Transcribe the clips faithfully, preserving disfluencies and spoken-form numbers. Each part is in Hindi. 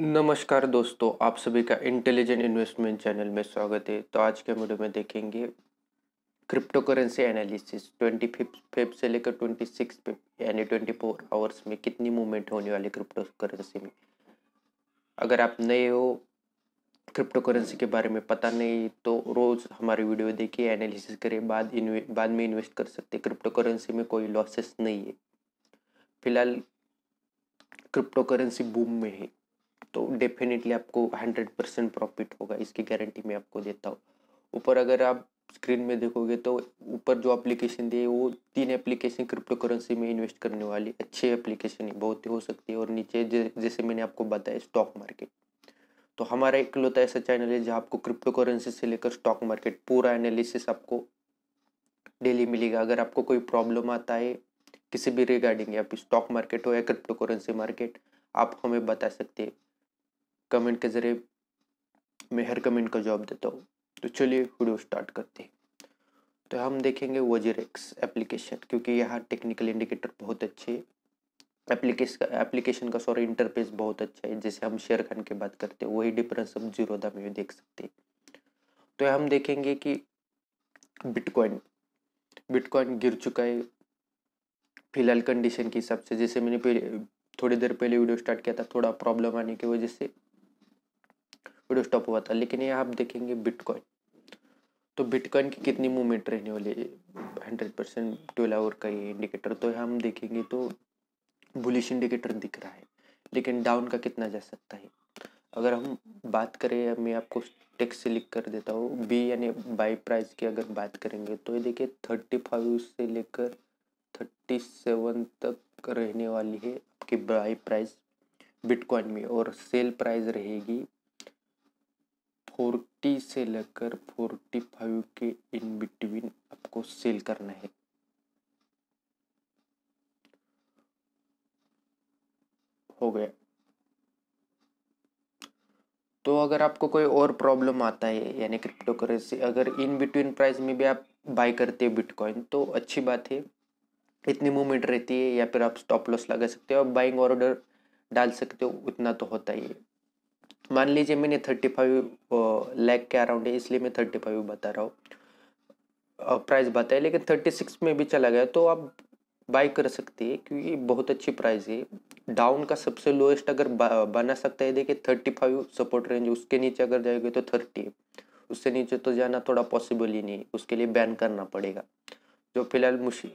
नमस्कार दोस्तों, आप सभी का इंटेलिजेंट इन्वेस्टमेंट चैनल में स्वागत है। तो आज के वीडियो में देखेंगे crypto currency analysis twenty fifth Feb से लेकर ट्वेंटी सिक्स फेब यानी ट्वेंटी फोर आवर्स में कितनी मूवमेंट होने वाली क्रिप्टो करेंसी में। अगर आप नए हो, क्रिप्टो करेंसी के बारे में पता नहीं, तो रोज़ हमारी वीडियो देखिए, एनालिसिस करें, बाद बाद में इन्वेस्ट कर सकते। क्रिप्टो करेंसी में कोई लॉसेस नहीं है, फिलहाल क्रिप्टो करेंसी बूम में है, तो डेफिनेटली आपको हंड्रेड परसेंट प्रॉफिट होगा, इसकी गारंटी मैं आपको देता हूँ। ऊपर अगर आप स्क्रीन में देखोगे तो ऊपर जो एप्लीकेशन दिए वो तीन एप्लीकेशन क्रिप्टो करेंसी में इन्वेस्ट करने वाली अच्छी एप्लीकेशन है, बहुत ही हो सकती है। और नीचे ज, जैसे मैंने आपको बताया स्टॉक मार्केट, तो हमारा इकलौता ऐसा चैनल है जहाँ आपको क्रिप्टो करेंसी से लेकर स्टॉक मार्केट पूरा एनालिसिस आपको डेली मिलेगा। अगर आपको कोई प्रॉब्लम आता है किसी भी रिगार्डिंग, आप स्टॉक मार्केट हो या क्रिप्टो करेंसी मार्केट, आप हमें बता सकते हैं कमेंट के जरिए, मैं हर कमेंट का जवाब देता हूँ। तो चलिए वीडियो स्टार्ट करते हैं। तो हम देखेंगे WazirX एप्लीकेशन, क्योंकि यहाँ टेक्निकल इंडिकेटर बहुत अच्छे है, एप्लीकेशन एप्लीकेशन का सॉरी इंटरफेस बहुत अच्छा है। जैसे हम शेयर खान की बात करते हैं, वही डिफरेंस हम जीरोधा में देख सकते हैं। तो हम देखेंगे कि बिटकॉइन बिटकॉइन गिर चुका है फिलहाल कंडीशन के हिसाब से। जैसे मैंने पहले थोड़ी देर पहले वीडियो स्टार्ट किया था, थोड़ा प्रॉब्लम आने की वजह से वीडियो स्टॉप हुआ था, लेकिन यहाँ आप देखेंगे बिटकॉइन। तो बिटकॉइन की कितनी मूवमेंट रहने वाली है, हंड्रेड परसेंट ट्वेल्व आवर का ये इंडिकेटर। तो यहाँ हम देखेंगे तो बुलिश इंडिकेटर दिख रहा है, लेकिन डाउन का कितना जा सकता है अगर हम बात करें, मैं आपको टेक्स्ट से लिख कर देता हूँ। बी यानी बाई प्राइस की अगर बात करेंगे तो ये देखिए थर्टी फाइव से लेकर थर्टी सेवन तक रहने वाली है आपकी बाई प्राइस बिटकॉइन में, और सेल प्राइस रहेगी फोर्टी से लेकर फोर्टी फाइव के इन बिटवीन आपको सेल करना है। हो गया। तो अगर आपको कोई और प्रॉब्लम आता है, यानी क्रिप्टो करेंसी अगर इन बिटवीन प्राइस में भी आप बाय करते हैं बिटकॉइन, तो अच्छी बात है, इतनी मूवमेंट रहती है, या फिर आप स्टॉप लॉस लगा सकते हो और बाइंग ऑर्डर डाल सकते हो, उतना तो होता ही है। मान लीजिए मैंने थर्टी फाइव लैख के अराउंड है, इसलिए मैं थर्टी फाइव बता रहा हूँ प्राइस बताया, लेकिन थर्टी सिक्स में भी चला गया तो आप बाई कर सकते हैं, क्योंकि बहुत अच्छी प्राइस है। डाउन का सबसे लोएस्ट अगर बना सकता है, देखिए थर्टी फाइव सपोर्ट रेंज, उसके नीचे अगर जाएगा तो थर्टी, उससे नीचे तो जाना थोड़ा पॉसिबल ही नहीं, उसके लिए बैन करना पड़ेगा, जो फिलहाल मुश्किल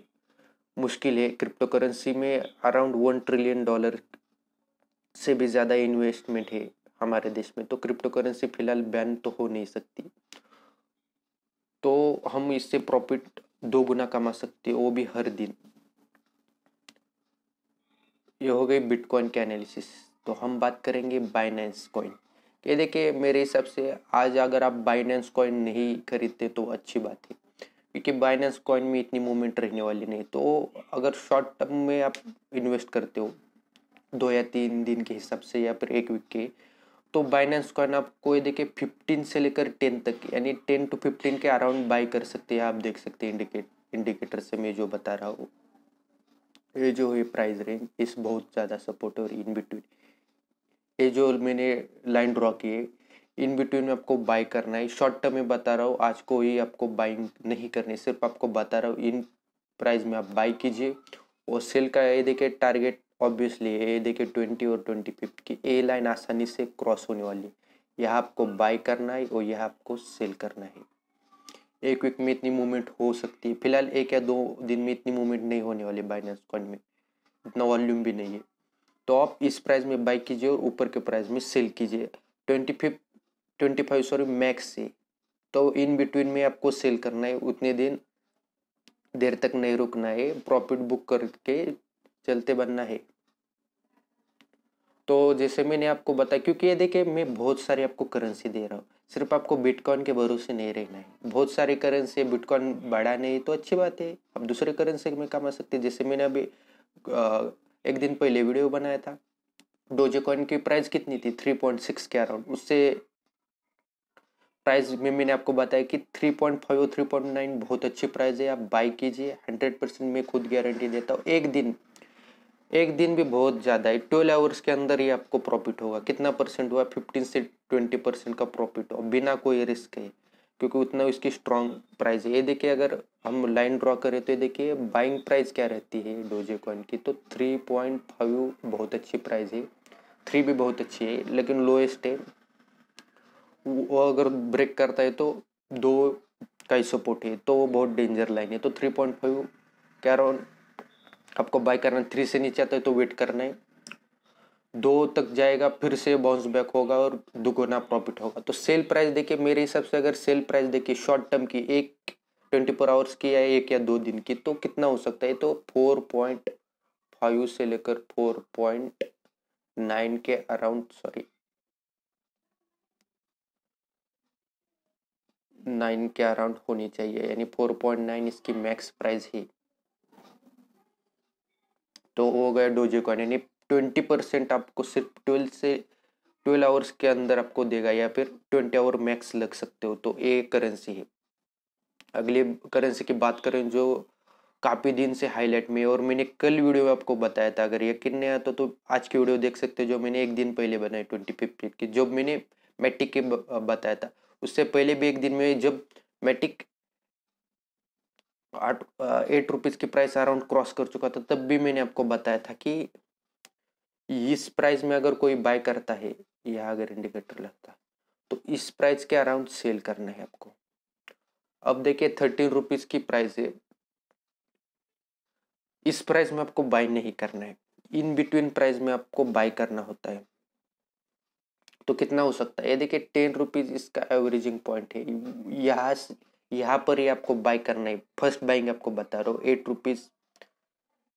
मुश्किल है। क्रिप्टो करेंसी में अराउंड वन ट्रिलियन डॉलर से भी ज़्यादा इन्वेस्टमेंट है हमारे देश में, तो क्रिप्टो करेंसी फिलहाल बैन तो हो नहीं सकती, तो हम इससे प्रॉफिट दो गुना कमा सकते हैं, वो भी हर दिन। ये हो गई बिटकॉइन के एनालिसिस। तो हम बात करेंगे बाइनेंस कॉइन। ये देखिए मेरे हिसाब से आज अगर आप बाइनेंस कॉइन नहीं खरीदते तो अच्छी बात है, क्योंकि बाइनेंस कॉइन में इतनी मूवमेंट रहने वाली नहीं। तो अगर शॉर्ट टर्म में आप इन्वेस्ट करते हो दो या तीन दिन के हिसाब से या फिर एक वीक के, तो बाइनेंस कॉइन आपको ये देखिए फिफ्टीन से लेकर टेन तक, यानी टेन टू फिफ्टीन के अराउंड बाई कर सकते हैं। आप देख सकते हैं इंडिकेट इंडिकेटर से मैं जो बता रहा हूँ, ये जो है प्राइस रेंज, इस बहुत ज़्यादा सपोर्ट और इन बिटवीन, ये जो मैंने लाइन ड्रॉ किए, इन बिटवीन में आपको बाई करना है। शॉर्ट टर्म में बता रहा हूँ, आज को ही आपको बाइंग नहीं करनी, सिर्फ आपको बता रहा हूँ इन प्राइस में आप बाई कीजिए। और सेल का ये देखिए टारगेट ऑब्वियसली ये देखिए ट्वेंटी और ट्वेंटी फिफ्थ की ए लाइन आसानी से क्रॉस होने वाली है, यह आपको बाई करना है और यह आपको सेल करना है। एक वीक में इतनी मूवमेंट हो सकती है, फिलहाल एक या दो दिन में इतनी मूवमेंट नहीं होने वाली बाइनेंस कॉइन में, इतना वॉल्यूम भी नहीं है। तो आप इस प्राइस में बाई कीजिए और ऊपर के प्राइस में सेल कीजिए। Twenty fifth twenty five sorry max से, तो इन बिटवीन में आपको सेल करना है, उतने दिन देर तक नहीं रुकना है, प्रॉफिट बुक करके चलते बनना है। तो जैसे मैंने आपको बताया, क्योंकि ये देखिए मैं बहुत सारी आपको करेंसी दे रहा हूँ, सिर्फ आपको बिटकॉइन के भरोसे नहीं रहना है। बहुत सारी करेंसी, बिटकॉइन बढ़ा नहीं तो अच्छी बात है, आप दूसरे करेंसी में कमा सकते हैं। जैसे मैंने अभी आ, एक दिन पहले वीडियो बनाया था, डोजेकॉइन की प्राइस कितनी थी, थ्री पॉइंट सिक्स के अराउंड, उससे प्राइस में मैंने आपको बताया कि थ्री पॉइंट फाइव और थ्री पॉइंट नाइन बहुत अच्छी प्राइस है, आप बाई कीजिए। हंड्रेड परसेंट मैं खुद गारंटी देता हूँ, एक दिन एक दिन भी बहुत ज़्यादा है। ट्वेल्व आवर्स के अंदर ही आपको प्रॉफिट होगा। कितना परसेंट हुआ? फिफ्टीन से ट्वेंटी परसेंट का प्रॉफिट हो, बिना कोई रिस्क है, क्योंकि उतना इसकी स्ट्रॉन्ग प्राइस है। ये देखिए, अगर हम लाइन ड्रॉ करें तो ये देखिए बाइंग प्राइस क्या रहती है डोजे कॉइन की, तो थ्री पॉइंट फाइव बहुत अच्छी प्राइस है, थ्री भी बहुत अच्छी है, लेकिन लोएस्ट है। वो अगर ब्रेक करता है तो दो का ही सपोर्ट है, तो वो बहुत डेंजर लाइन है। तो थ्री पॉइंट फाइव के अराउंड आपको बाय करना है। थ्री से नीचे आता है तो वेट करना है, दो तक जाएगा फिर से बाउंस बैक होगा और दुगुना प्रॉफिट होगा। तो सेल प्राइस देखिए, मेरे हिसाब से अगर सेल प्राइस देखिए शॉर्ट टर्म की, एक ट्वेंटी फोर आवर्स की या एक या दो दिन की, तो कितना हो सकता है? तो फोर पॉइंट फाइव से लेकर फोर पॉइंट नाइन के अराउंड, सॉरी नाइन के अराउंड होनी चाहिए, यानी फोर पॉइंट नाइन इसकी मैक्स प्राइस है। तो हो गया डोजे कॉइन, यानी ट्वेंटी परसेंट आपको सिर्फ ट्वेल्व से ट्वेल्व आवर्स के अंदर आपको देगा, या फिर ट्वेंटी आवर मैक्स लग सकते हो। तो ये करेंसी है। अगली करेंसी की बात करें जो काफ़ी दिन से हाईलाइट में, और मैंने कल वीडियो में आपको बताया था, अगर यकीन नहीं आता तो, तो आज की वीडियो देख सकते हो जो मैंने एक दिन पहले बनाई ट्वेंटी फिफ्टीन की, जब मैंने मैटिक के बताया था। उससे पहले भी एक दिन में जब मैटिक आठ एट रुपीज़ की प्राइस अराउंड क्रॉस कर चुका था, तब भी मैंने आपको बताया था कि इस प्राइस में अगर कोई बाय करता है, यहाँ अगर इंडिकेटर लगता तो इस प्राइस के अराउंड सेल करना है आपको। अब देखिए थर्टीन रुपीज की प्राइस है, इस प्राइस में आपको बाय नहीं करना है, इन बिटवीन प्राइस में आपको बाय करना होता है। तो कितना हो सकता है? ये देखिए टेन रुपीज इसका एवरेजिंग पॉइंट है, यहाँ यहाँ पर ही आपको बाय करना है। फर्स्ट बाइंग आपको बता रहा हूँ, एट रुपीज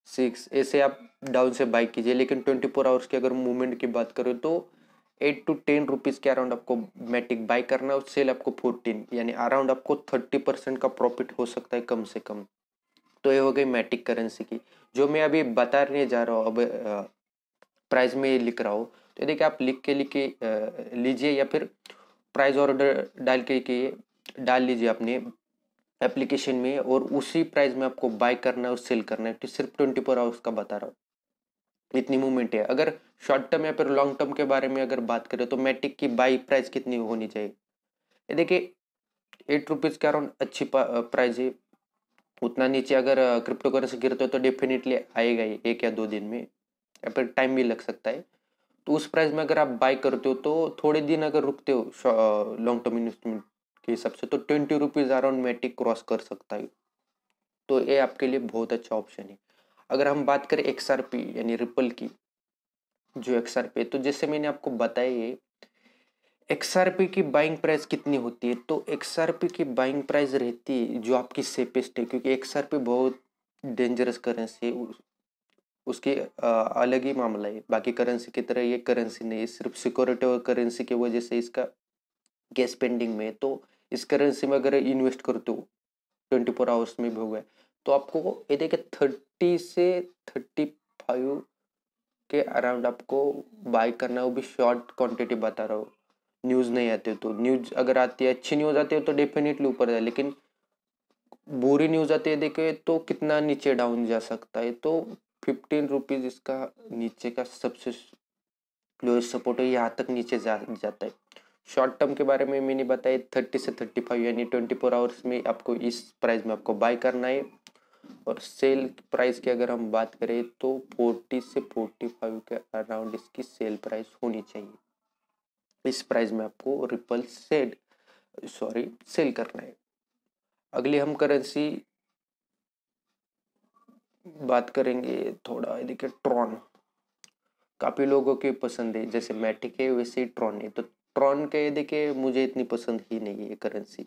सिक्स ऐसे आप डाउन से बाई कीजिए। लेकिन ट्वेंटी फोर आवर्स की अगर मूवमेंट की बात करें तो एट टू टेन रुपीज़ के अराउंड आपको मैटिक बाई करना, और सेल आपको फोर्टीन, यानी अराउंड आपको थर्टी परसेंट का प्रॉफिट हो सकता है कम से कम। तो ये हो गई मैटिक करेंसी की, जो मैं अभी बताने जा रहा हूँ। अब प्राइस में लिख रहा हूँ, तो देखिए आप लिख के लिख के लीजिए, या फिर प्राइस ऑर्डर डाल के डाल लीजिए अपने एप्लीकेशन में, और उसी प्राइस में आपको बाय करना है और सेल करना है। तो सिर्फ ट्वेंटी फोर आवर्स का बता रहा हूँ, इतनी मूवमेंट है। अगर शॉर्ट टर्म या फिर लॉन्ग टर्म के बारे में अगर बात करें तो मैटिक की बाई प्राइस कितनी होनी चाहिए? ये देखिए एट रुपीज़ के अराउंड अच्छी प्राइस है। उतना नीचे अगर क्रिप्टो करेंसी गिरते हो तो डेफिनेटली आएगा ही, एक या दो दिन में, या फिर टाइम भी लग सकता है। तो उस प्राइस में अगर आप बाई करते हो, तो थोड़े दिन अगर रुकते हो लॉन्ग टर्म इन्वेस्टमेंट के हिसाब से, तो twenty rupees around Matic cross कर सकता है। तो ये आपके लिए बहुत अच्छा ऑप्शन है। अगर हम बात करें एक्सआरपी यानी रिपल की, जो एक्सआरपी, तो जैसे मैंने आपको बताया है एक्सआरपी की बाइंग प्राइस कितनी होती है, तो एक्सआरपी की बाइंग प्राइस रहती है जो आपकी सेफेस्ट है, क्योंकि एक्सआरपी बहुत डेंजरस करेंसी है, उसकी अलग ही मामला है। बाकी करेंसी की तरह ये करेंसी नहीं, सिर्फ सिक्योरिटी और करेंसी की वजह से इसका केस पेंडिंग में। तो इस करेंसी में अगर इन्वेस्ट करते हो ट्वेंटी फोर आवर्स में भी हो गया, तो आपको ये देखिए थर्टी से थर्टी फाइव के अराउंड आपको बाय करना है, वो भी शॉर्ट क्वांटिटी बता रहा हूँ। न्यूज़ नहीं आते तो, न्यूज़ अगर आती है अच्छी न्यूज़ आती है तो डेफिनेटली ऊपर जाए, लेकिन बुरी न्यूज़ आती है देखिए तो कितना नीचे डाउन जा सकता है। तो फिफ्टीन रुपीज़ इसका नीचे का सबसे लोएस्ट सपोर्ट है, यहाँ तक नीचे जा जाता है। शॉर्ट टर्म के बारे में मैंने बताया थर्टी से थर्टी फाइव यानी ट्वेंटी फोर आवर्स में आपको इस प्राइस में आपको बाय करना है, और सेल प्राइस की अगर हम बात करें तो फोर्टी से फोर्टी फाइव के अराउंड इसकी सेल प्राइस होनी चाहिए। इस प्राइस में आपको रिपल सेड सॉरी सेल करना है। अगली हम करेंसी बात करेंगे थोड़ा, देखिए ट्रॉन काफ़ी लोगों की पसंद है, जैसे मैटिक है वैसे ही ट्रॉन है। तो ट्रॉन के ये देखिए मुझे इतनी पसंद ही नहीं है ये करेंसी,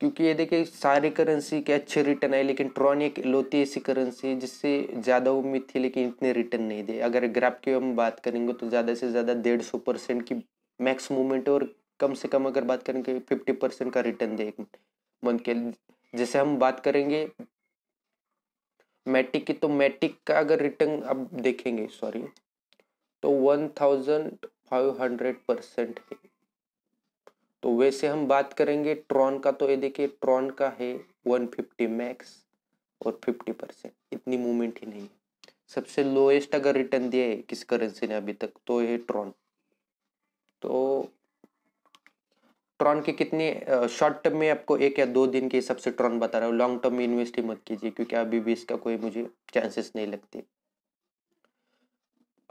क्योंकि ये देखिए सारी करेंसी के अच्छे रिटर्न आए, लेकिन ट्रॉन एक इकलौती ऐसी करेंसी जिससे ज़्यादा उम्मीद थी लेकिन इतने रिटर्न नहीं दे। अगर ग्राफ की हम बात करेंगे तो ज़्यादा से ज़्यादा डेढ़ सौ परसेंट की मैक्स मूवमेंट, और कम से कम अगर बात करेंगे फिफ्टी परसेंट का रिटर्न दे एक मंथ के। जैसे हम बात करेंगे मैटिक की, तो मैटिक का अगर रिटर्न आप देखेंगे सॉरी तो one thousand five hundred percent है। तो वैसे हम बात करेंगे ट्रॉन का, तो ये देखिए ट्रॉन का है वन फिफ्टी मैक्स और फिफ्टी परसेंट, इतनी मूवमेंट ही नहीं है। सबसे लोएस्ट अगर रिटर्न दिया है किस करेंसी ने अभी तक तो ये ट्रॉन। तो ट्रॉन के कितने शॉर्ट टर्म में आपको एक या दो दिन के हिसाब से ट्रॉन बता रहा हूँ, लॉन्ग टर्म में इन्वेस्ट ही मत कीजिए क्योंकि अभी भी इसका कोई मुझे चांसेस नहीं लगते।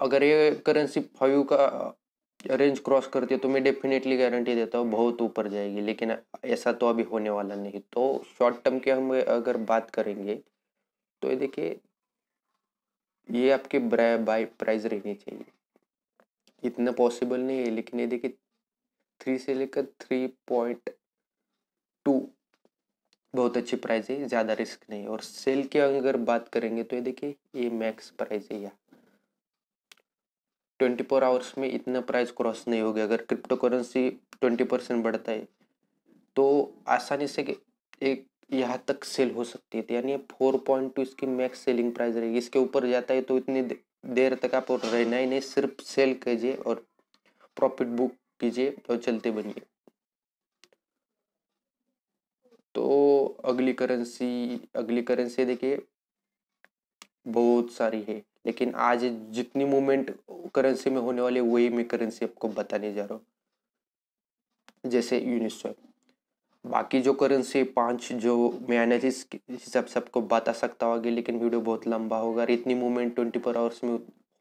अगर ये करेंसी फाइव का रेंज क्रॉस करती है तो मैं डेफिनेटली गारंटी देता हूँ बहुत ऊपर जाएगी, लेकिन ऐसा तो अभी होने वाला नहीं। तो शॉर्ट टर्म के हम अगर बात करेंगे तो ये देखिए ये आपके बाय प्राइस रहनी चाहिए, इतना पॉसिबल नहीं है, लेकिन ये देखिए थ्री से लेकर थ्री पॉइंट टू बहुत अच्छी प्राइस है, ज़्यादा रिस्क नहीं है। और सेल की अगर बात करेंगे तो ये देखिए ये मैक्स प्राइस है, या ट्वेंटी फोर आवर्स में इतना प्राइस क्रॉस नहीं होगी। अगर क्रिप्टो करेंसी ट्वेंटी परसेंट बढ़ता है तो आसानी से एक यहाँ तक सेल हो सकती है, यानी फोर पॉइंट टू इसकी मैक्स सेलिंग प्राइस रहेगी। इसके ऊपर जाता है तो इतनी देर तक आप और रहना ही नहीं, सिर्फ सेल कीजिए और प्रॉफिट बुक कीजिए और चलते बनिए। तो अगली करेंसी अगली करेंसी देखिए बहुत सारी है, लेकिन आज जितनी मूवमेंट करेंसी में होने वाली वही मैं करेंसी आपको बताने जा रहा हूँ, जैसे यूनिस्वैप। बाकी जो करेंसी पांच जो मैं एनालिसिस के हिसाब से आपको बता सकता होगी, लेकिन वीडियो बहुत लंबा होगा और इतनी मूवमेंट ट्वेंटी फोर आवर्स में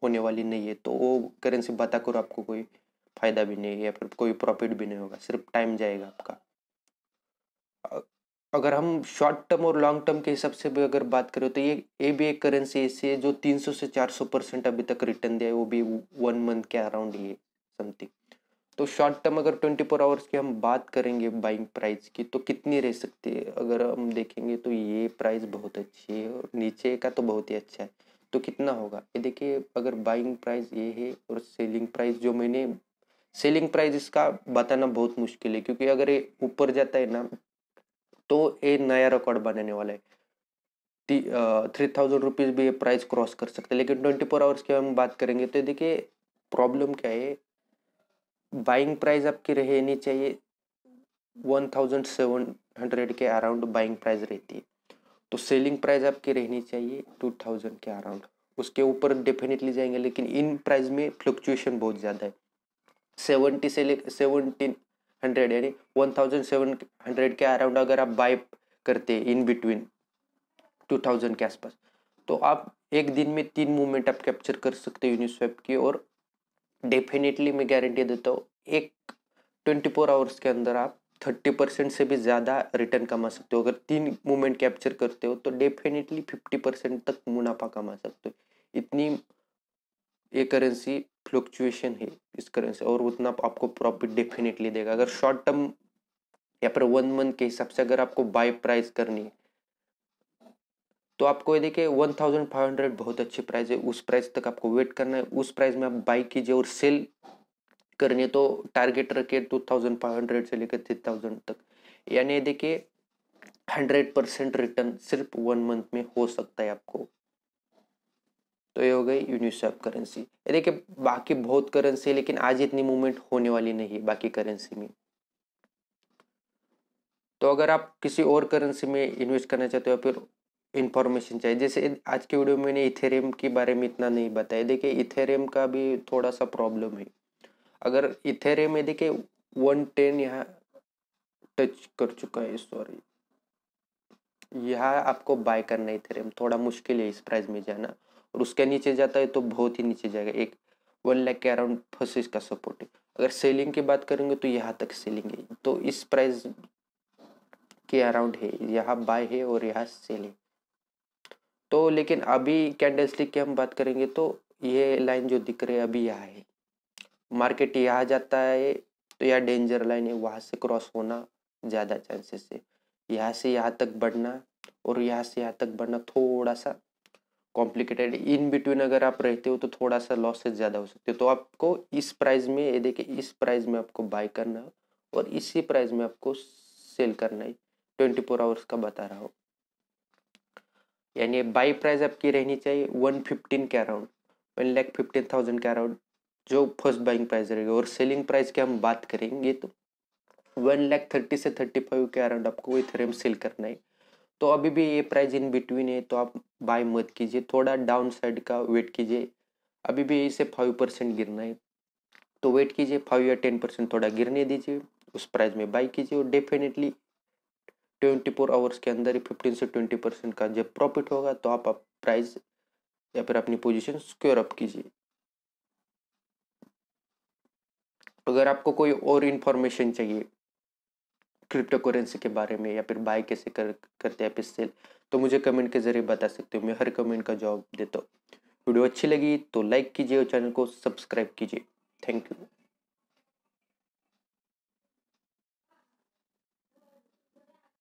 होने वाली नहीं है, तो वो करेंसी बताकर आपको कोई फायदा भी नहीं है या फिर कोई प्रॉफिट भी नहीं होगा, सिर्फ टाइम जाएगा आपका। अगर हम शॉर्ट टर्म और लॉन्ग टर्म के हिसाब से भी अगर बात करें तो ये ये भी एक करेंसी ऐसी है जो तीन सौ से चार सौ परसेंट अभी तक रिटर्न दिया है, वो भी वन मंथ के अराउंड ही है समथिंग। तो शॉर्ट टर्म अगर ट्वेंटी फोर आवर्स की हम बात करेंगे बाइंग प्राइस की तो कितनी रह सकती है, अगर हम देखेंगे तो ये प्राइस बहुत अच्छी है और नीचे का तो बहुत ही अच्छा है, तो कितना होगा ये देखिए। अगर बाइंग प्राइस ये है और सेलिंग प्राइस जो मैंने सेलिंग प्राइस इसका बताना बहुत मुश्किल है, क्योंकि अगर ये ऊपर जाता है ना तो ये नया रिकॉर्ड बनाने वाला है, थ्री थाउजेंड रुपीज़ भी ये प्राइस क्रॉस कर सकते हैं। लेकिन ट्वेंटी फोर आवर्स की हम बात करेंगे तो देखिए प्रॉब्लम क्या है, बाइंग प्राइस आपकी रहनी चाहिए वन थाउजेंड सेवन हंड्रेड के अराउंड बाइंग प्राइस रहती है, तो सेलिंग प्राइस आपकी रहनी चाहिए टू थाउजेंड के अराउंड, उसके ऊपर डेफिनेटली जाएंगे। लेकिन इन प्राइस में फ्लक्चुएशन बहुत ज़्यादा है, सेवेंटी से लेकर सेवनटीन हंड्रेड यानी वन थाउजेंड सेवन हंड्रेड के अराउंड अगर आप बाई करते हैं इन बिटवीन टू थाउजेंड के आसपास, तो आप एक दिन में तीन मूवमेंट आप कैप्चर कर सकते हो यूनिस्वैप की। और डेफिनेटली मैं गारंटी देता हूँ एक ट्वेंटी फोर आवर्स के अंदर आप थर्टी परसेंट से भी ज़्यादा रिटर्न कमा सकते हो। अगर तीन मूवमेंट कैप्चर करते हो तो डेफिनेटली फिफ्टी परसेंट तक मुनाफा कमा सकते हो। इतनी ये करेंसी फ्लक्चुएशन है इस करेंसी, और उतना आपको प्रॉफिट डेफिनेटली देगा। अगर शॉर्ट टर्म या फिर वन मंथ के हिसाब से अगर आपको बाय प्राइस करनी है तो आपको ये देखिए वन थाउजेंड फाइव हंड्रेड बहुत अच्छी प्राइस है, उस प्राइस तक आपको वेट करना है, उस प्राइस में आप बाई कीजिए। और सेल करनी है तो टारगेट रखिए टू थाउजेंड फाइव हंड्रेड से लेकर थ्री थाउजेंड तक, यानी देखिए हंड्रेड परसेंट रिटर्न सिर्फ वन मंथ में हो सकता है आपको। तो ये हो गई यूनिस्वैप करेंसी। ये देखिए बाकी बहुत करेंसी है, लेकिन आज इतनी मूवमेंट होने वाली नहीं है बाकी करेंसी में। तो अगर आप किसी और करेंसी में इन्वेस्ट करना चाहते हो या फिर इन्फॉर्मेशन चाहिए, जैसे आज के वीडियो में मैंने इथेरियम के बारे में इतना नहीं बताया। देखिए इथेरियम का भी थोड़ा सा प्रॉब्लम है। अगर इथेरियम में देखिए वन टेन यहाँ टच कर चुका है, सॉरी यहाँ आपको बाय करना है इथेरियम, थोड़ा मुश्किल है इस प्राइस में जाना। और उसके नीचे जाता है तो बहुत ही नीचे जाएगा, एक वन लाख के अराउंड फंसे इसका सपोर्ट है। अगर सेलिंग की बात करेंगे तो यहाँ तक सेलिंग है, तो इस प्राइस के अराउंड है, यहाँ बाय है और यहाँ सेल है। तो लेकिन अभी कैंडलस्टिक की हम बात करेंगे तो ये लाइन जो दिख रही है अभी यहाँ है, मार्केट यहाँ जाता है तो यह डेंजर लाइन है, वहाँ से क्रॉस होना ज़्यादा चांसेस है। यहाँ से यहाँ तक बढ़ना और यहाँ से यहाँ तक बढ़ना थोड़ा सा कॉम्प्लिकेटेड, इन बिटवीन अगर आप रहते हो तो थोड़ा सा लॉसेस ज़्यादा हो सकते हैं। तो आपको इस प्राइस में ये देखिए इस प्राइस में आपको बाय करना और इसी प्राइस में आपको सेल करना है, ट्वेंटी फोर आवर्स का बता रहा हूँ। यानी बाई प्राइस आपकी रहनी चाहिए वन फिफ्टीन के around, one lakh fifteen thousand के अराउंड जो फर्स्ट बाइंग प्राइस रहेगी। और सेलिंग प्राइस की हम बात करेंगे तो वन लैख थर्टी से थर्टी फाइव के अराउंड आपको इथेरियम सेल करना है। तो अभी भी ये प्राइस इन बिटवीन है, तो आप बाय मत कीजिए, थोड़ा डाउन साइड का वेट कीजिए। अभी भी इसे फाइव परसेंट गिरना है तो वेट कीजिए, फाइव या टेन परसेंट थोड़ा गिरने दीजिए, उस प्राइस में बाई कीजिए। और डेफिनेटली ट्वेंटी फोर आवर्स के अंदर ही फिफ्टीन से ट्वेंटी परसेंट का जब प्रॉफिट होगा तो आप, आप प्राइस या फिर अपनी पोजीशन स्क्योर अप कीजिए। अगर आपको कोई और इन्फॉर्मेशन चाहिए क्रिप्टो करेंसी के बारे में या फिर बाय कैसे कर, करते हैं या फिर सेल, तो मुझे कमेंट के जरिए बता सकते हो, मैं हर कमेंट का जवाब देता हूँ। वीडियो अच्छी लगी तो लाइक कीजिए और चैनल को सब्सक्राइब कीजिए। Thank you.